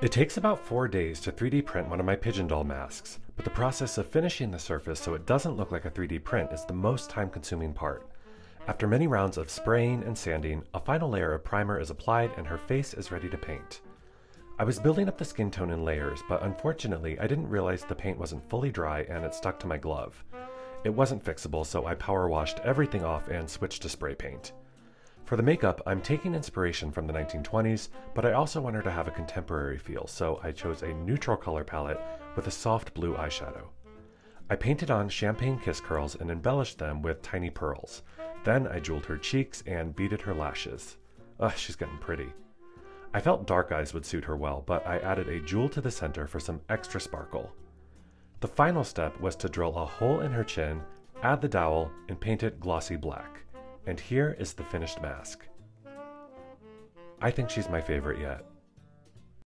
It takes about 4 days to 3D print one of my pigeon doll masks, but the process of finishing the surface so it doesn't look like a 3D print is the most time-consuming part. After many rounds of spraying and sanding, a final layer of primer is applied and her face is ready to paint. I was building up the skin tone in layers, but unfortunately I didn't realize the paint wasn't fully dry and it stuck to my glove. It wasn't fixable, so I power washed everything off and switched to spray paint. For the makeup, I'm taking inspiration from the 1920s, but I also want her to have a contemporary feel, so I chose a neutral color palette with a soft blue eyeshadow. I painted on champagne kiss curls and embellished them with tiny pearls. Then I jeweled her cheeks and beaded her lashes. Ugh, she's getting pretty. I felt dark eyes would suit her well, but I added a jewel to the center for some extra sparkle. The final step was to drill a hole in her chin, add the dowel, and paint it glossy black. And here is the finished mask. I think she's my favorite yet.